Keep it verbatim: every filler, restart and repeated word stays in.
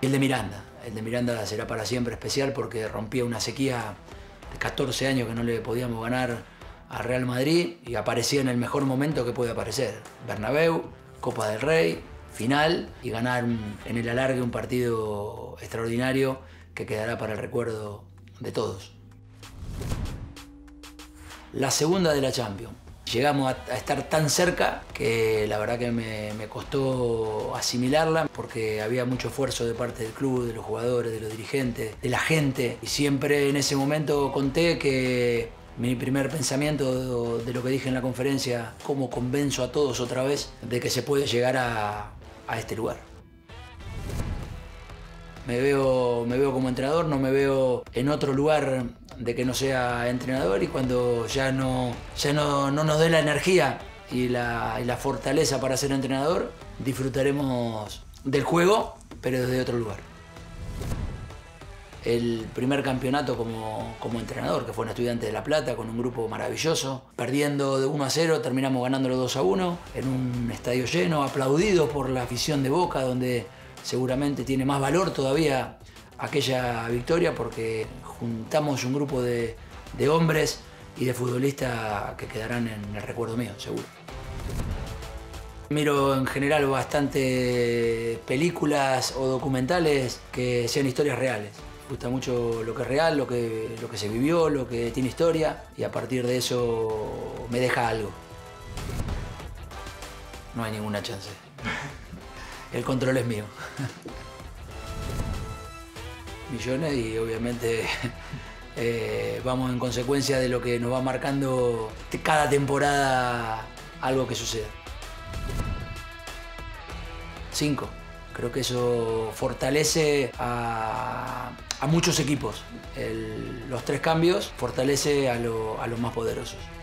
Y el de Miranda. El de Miranda será para siempre especial porque rompía una sequía de catorce años que no le podíamos ganar a Real Madrid y aparecía en el mejor momento que puede aparecer. Bernabéu, Copa del Rey, final y ganar en el alargue un partido extraordinario que quedará para el recuerdo de todos. La segunda de la Champions. Llegamos a estar tan cerca que la verdad que me, me costó asimilarla porque había mucho esfuerzo de parte del club, de los jugadores, de los dirigentes, de la gente. Y siempre en ese momento conté que mi primer pensamiento de lo que dije en la conferencia, cómo convenzo a todos otra vez de que se puede llegar a, a este lugar. Me veo, me veo como entrenador, no me veo en otro lugar de que no sea entrenador, y cuando ya no, ya no, no nos dé la energía y la, y la fortaleza para ser entrenador, disfrutaremos del juego, pero desde otro lugar. El primer campeonato como, como entrenador, que fue en Estudiantes de La Plata, con un grupo maravilloso. Perdiendo de uno a cero, terminamos ganándolo dos a uno, en un estadio lleno, aplaudido por la afición de Boca, donde seguramente tiene más valor todavía aquella victoria porque juntamos un grupo de, de hombres y de futbolistas que quedarán en el recuerdo mío, seguro. Miro en general bastante películas o documentales que sean historias reales. Me gusta mucho lo que es real, lo que, lo que se vivió, lo que tiene historia, y a partir de eso me deja algo. No hay ninguna chance. El control es mío. Millones y obviamente eh, vamos en consecuencia de lo que nos va marcando cada temporada algo que suceda. Cinco. Creo que eso fortalece a, a muchos equipos. El, los tres cambios fortalece a, lo, a los más poderosos.